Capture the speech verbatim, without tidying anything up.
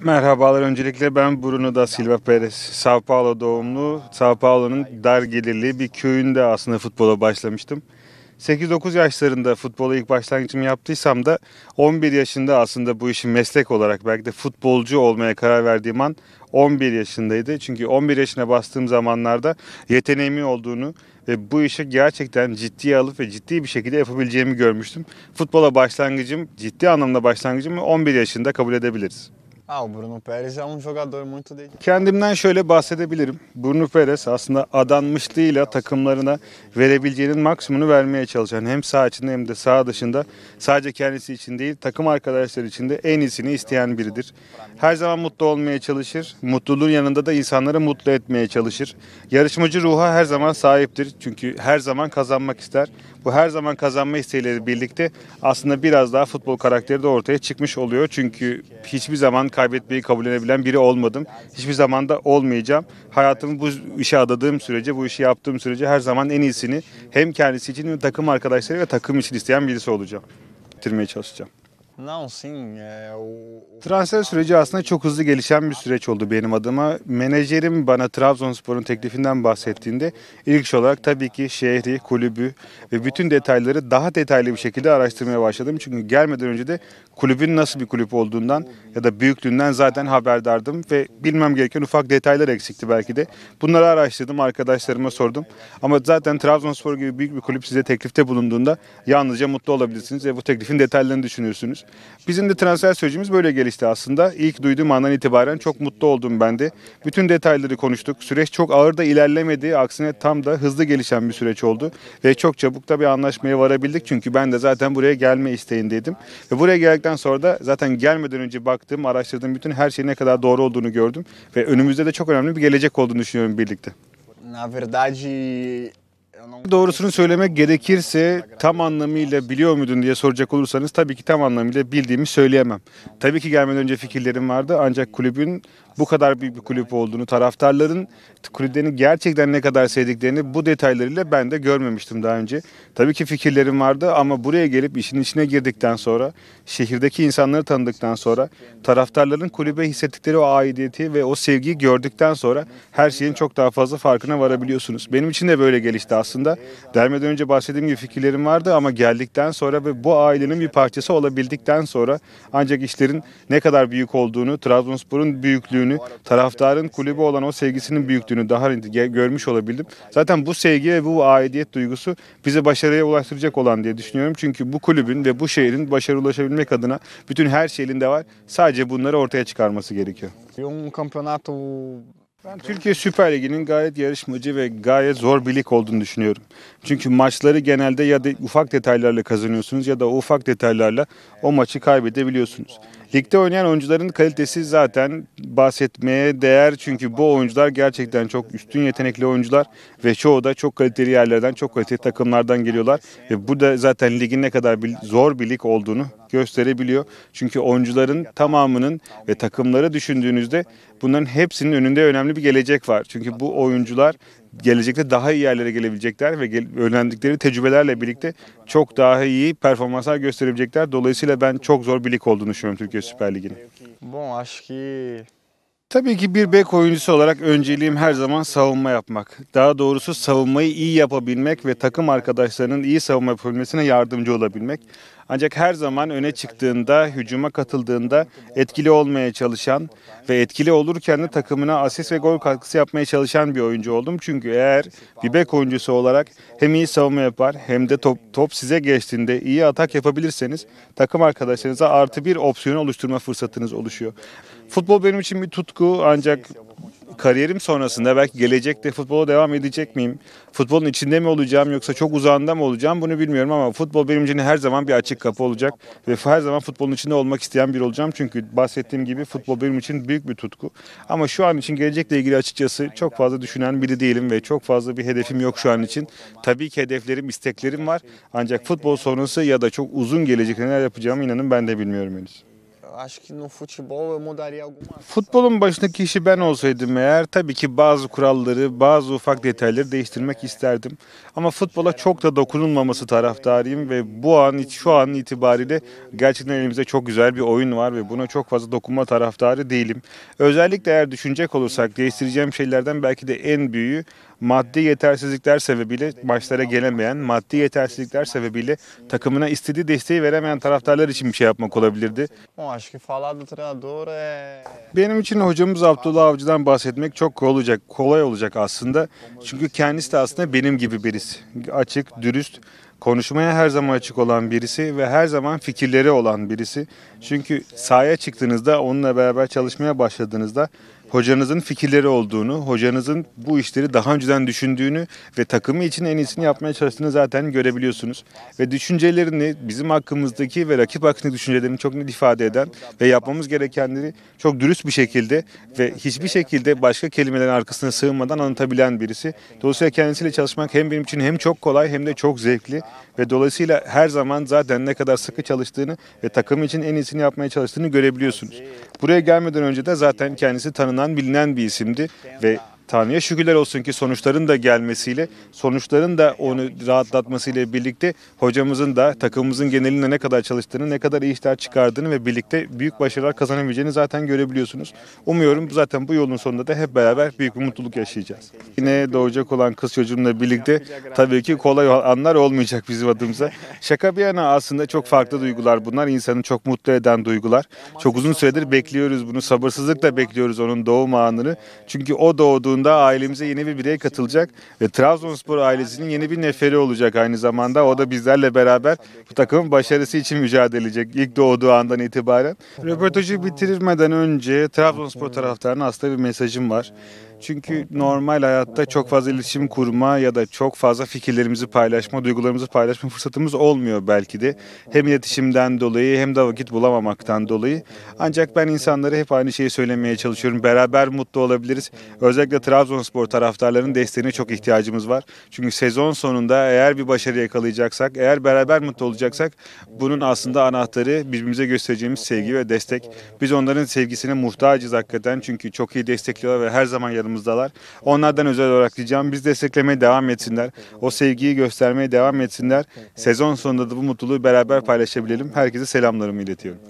Merhabalar, öncelikle ben Bruno da Silva Perez, Sao Paulo doğumlu. Sao Paulo'nun dar gelirli bir köyünde aslında futbola başlamıştım. sekiz dokuz yaşlarında futbola ilk başlangıcımı yaptıysam da on bir yaşında aslında bu işi meslek olarak, belki de futbolcu olmaya karar verdiğim an on bir yaşındaydı. Çünkü on bir yaşına bastığım zamanlarda yeteneğimin olduğunu ve bu işi gerçekten ciddiye alıp ve ciddi bir şekilde yapabileceğimi görmüştüm. Futbola başlangıcım, ciddi anlamda başlangıcımı on bir yaşında kabul edebiliriz. Bruno Perez é um jogador muito dedicado. Kendimden şöyle bahsedebilirim. Bruno Perez aslında adanmışlığıyla takımlarına verebileceğinin maksimumunu vermeye çalışan, hem saha içinde hem de saha dışında, sadece kendisi için değil takım arkadaşları için de en iyisini isteyen biridir. Her zaman mutlu olmaya çalışır. Mutluluğun yanında da insanları mutlu etmeye çalışır. Yarışmacı ruha her zaman sahiptir. Çünkü her zaman kazanmak ister. Bu her zaman kazanma isteğiyle birlikte aslında biraz daha futbol karakteri de ortaya çıkmış oluyor. Çünkü hiçbir zaman kaybetmeyi kabullenebilen biri olmadım. Hiçbir zaman da olmayacağım. Hayatımı bu işe adadığım sürece, bu işi yaptığım sürece her zaman en iyisini hem kendisi için hem takım arkadaşları ve takım için isteyen birisi olacağım. Bitirmeye çalışacağım. Transfer süreci aslında çok hızlı gelişen bir süreç oldu benim adıma. Menajerim bana Trabzonspor'un teklifinden bahsettiğinde ilk iş olarak tabii ki şehri, kulübü ve bütün detayları daha detaylı bir şekilde araştırmaya başladım. Çünkü gelmeden önce de kulübün nasıl bir kulüp olduğundan ya da büyüklüğünden zaten haberdardım ve bilmem gereken ufak detaylar eksikti belki de. Bunları araştırdım, arkadaşlarıma sordum. Ama zaten Trabzonspor gibi büyük bir kulüp size teklifte bulunduğunda yalnızca mutlu olabilirsiniz ve bu teklifin detaylarını düşünürsünüz. Bizim de transfer sürecimiz böyle gelişti aslında. İlk duyduğum andan itibaren çok mutlu oldum ben de. Bütün detayları konuştuk. Süreç çok ağır da ilerlemedi. Aksine tam da hızlı gelişen bir süreç oldu. Ve çok çabuk da bir anlaşmaya varabildik. Çünkü ben de zaten buraya gelme isteğindeydim. Ve buraya geldikten sonra da zaten gelmeden önce baktığım, araştırdığım bütün her şeyin ne kadar doğru olduğunu gördüm. Ve önümüzde de çok önemli bir gelecek olduğunu düşünüyorum birlikte. Na verdade... Doğrusunu söylemek gerekirse tam anlamıyla biliyor muydun diye soracak olursanız tabii ki tam anlamıyla bildiğimi söyleyemem. Tabii ki gelmeden önce fikirlerim vardı, ancak kulübün bu kadar büyük bir kulüp olduğunu, taraftarların kulüplerini gerçekten ne kadar sevdiklerini bu detaylarıyla ben de görmemiştim daha önce. Tabii ki fikirlerim vardı ama buraya gelip işin içine girdikten sonra, şehirdeki insanları tanıdıktan sonra, taraftarların kulübe hissettikleri o aidiyeti ve o sevgiyi gördükten sonra her şeyin çok daha fazla farkına varabiliyorsunuz. Benim için de böyle gelişti aslında. Aslında gelmeden önce bahsettiğim gibi fikirlerim vardı ama geldikten sonra ve bu ailenin bir parçası olabildikten sonra ancak işlerin ne kadar büyük olduğunu, Trabzonspor'un büyüklüğünü, taraftarın kulübü olan o sevgisinin büyüklüğünü daha görmüş olabildim. Zaten bu sevgi ve bu aidiyet duygusu bizi başarıya ulaştıracak olan diye düşünüyorum. Çünkü bu kulübün ve bu şehrin başarıya ulaşabilmek adına bütün her şey elinde var. Sadece bunları ortaya çıkarması gerekiyor. Ben Türkiye Süper Ligi'nin gayet yarışmacı ve gayet zor bir lig olduğunu düşünüyorum. Çünkü maçları genelde ya da ufak detaylarla kazanıyorsunuz ya da o ufak detaylarla o maçı kaybedebiliyorsunuz. Ligde oynayan oyuncuların kalitesi zaten bahsetmeye değer, çünkü bu oyuncular gerçekten çok üstün yetenekli oyuncular ve çoğu da çok kaliteli yerlerden, çok kaliteli takımlardan geliyorlar. Ve bu da zaten ligin ne kadar bir, zor bir lig olduğunu gösterebiliyor. Çünkü oyuncuların tamamının ve takımları düşündüğünüzde bunların hepsinin önünde önemli bir gelecek var. Çünkü bu oyuncular gelecekte daha iyi yerlere gelebilecekler ve öğrendikleri tecrübelerle birlikte çok daha iyi performanslar gösterebilecekler. Dolayısıyla ben çok zor bir lig olduğunu düşünüyorum Türkiye Süper Ligi'nin. Tabii ki bir bek oyuncusu olarak önceliğim her zaman savunma yapmak. Daha doğrusu savunmayı iyi yapabilmek ve takım arkadaşlarının iyi savunma yapabilmesine yardımcı olabilmek. Ancak her zaman öne çıktığında, hücuma katıldığında etkili olmaya çalışan ve etkili olurken de takımına asist ve gol katkısı yapmaya çalışan bir oyuncu oldum. Çünkü eğer bir bek oyuncusu olarak hem iyi savunma yapar hem de top, top size geçtiğinde iyi atak yapabilirseniz takım arkadaşlarınıza artı bir opsiyon oluşturma fırsatınız oluşuyor. Futbol benim için bir tutku, ancak kariyerim sonrasında belki gelecekte futbola devam edecek miyim? Futbolun içinde mi olacağım yoksa çok uzağında mı olacağım, bunu bilmiyorum ama futbol benim için her zaman bir açık kapı olacak ve her zaman futbolun içinde olmak isteyen biri olacağım. Çünkü bahsettiğim gibi futbol benim için büyük bir tutku. Ama şu an için gelecekle ilgili açıkçası çok fazla düşünen biri değilim ve çok fazla bir hedefim yok şu an için. Tabii ki hedeflerim, isteklerim var ancak futbol sonrası ya da çok uzun gelecekte neler yapacağımı inanın ben de bilmiyorum henüz. Futbolun başındaki kişi ben olsaydım eğer tabii ki bazı kuralları, bazı ufak detayları değiştirmek isterdim. Ama futbola çok da dokunulmaması taraftarıyım ve bu an, şu an itibariyle gerçekten elimizde çok güzel bir oyun var ve buna çok fazla dokunma taraftarı değilim. Özellikle eğer düşünecek olursak değiştireceğim şeylerden belki de en büyüğü maddi yetersizlikler sebebiyle maçlara gelemeyen, maddi yetersizlikler sebebiyle takımına istediği desteği veremeyen taraftarlar için bir şey yapmak olabilirdi. Benim için hocamız Abdullah Avcı'dan bahsetmek çok kolay olacak, kolay olacak aslında. Çünkü kendisi de aslında benim gibi birisi. Açık, dürüst, konuşmaya her zaman açık olan birisi ve her zaman fikirleri olan birisi. Çünkü sahaya çıktığınızda, onunla beraber çalışmaya başladığınızda hocanızın fikirleri olduğunu, hocanızın bu işleri daha önceden düşündüğünü ve takımı için en iyisini yapmaya çalıştığını zaten görebiliyorsunuz. Ve düşüncelerini, bizim hakkımızdaki ve rakip hakkındaki düşüncelerini çok net ifade eden ve yapmamız gerekenleri çok dürüst bir şekilde ve hiçbir şekilde başka kelimelerin arkasına sığınmadan anlatabilen birisi. Dolayısıyla kendisiyle çalışmak hem benim için hem çok kolay hem de çok zevkli ve dolayısıyla her zaman zaten ne kadar sıkı çalıştığını ve takım için en iyisini yapmaya çalıştığını görebiliyorsunuz. Buraya gelmeden önce de zaten kendisi tanınan, bilinen bir isimdi ve Tanrı'ya şükürler olsun ki sonuçların da gelmesiyle, sonuçların da onu rahatlatmasıyla birlikte hocamızın da takımımızın genelinde ne kadar çalıştığını, ne kadar iyi işler çıkardığını ve birlikte büyük başarılar kazanabileceğini zaten görebiliyorsunuz. Umuyorum zaten bu yolun sonunda da hep beraber büyük bir mutluluk yaşayacağız. Yine doğacak olan kız çocuğumla birlikte tabii ki kolay anlar olmayacak bizim adımıza. Şaka bir yana aslında çok farklı duygular bunlar. İnsanı çok mutlu eden duygular. Çok uzun süredir bekliyoruz bunu. Sabırsızlıkla bekliyoruz onun doğum anını. Çünkü o doğduğunda ailemize yeni bir birey katılacak ve Trabzonspor ailesinin yeni bir neferi olacak aynı zamanda. O da bizlerle beraber bu takımın başarısı için mücadele edecek ilk doğduğu andan itibaren. Röportajı bitirmeden önce Trabzonspor taraftarına aslında bir mesajım var. Çünkü normal hayatta çok fazla iletişim kurma ya da çok fazla fikirlerimizi paylaşma, duygularımızı paylaşma fırsatımız olmuyor belki de. Hem iletişimden dolayı hem de vakit bulamamaktan dolayı. Ancak ben insanlara hep aynı şeyi söylemeye çalışıyorum. Beraber mutlu olabiliriz. Özellikle Trabzonspor taraftarlarının desteğine çok ihtiyacımız var. Çünkü sezon sonunda eğer bir başarı yakalayacaksak, eğer beraber mutlu olacaksak bunun aslında anahtarı birbirimize göstereceğimiz sevgi ve destek. Biz onların sevgisine muhtacız hakikaten. Çünkü çok iyi destekliyorlar ve her zaman yanımızda. Onlardan özel olarak diyeceğim, biz desteklemeye devam etsinler. O sevgiyi göstermeye devam etsinler. Sezon sonunda da bu mutluluğu beraber paylaşabilelim. Herkese selamlarımı iletiyorum.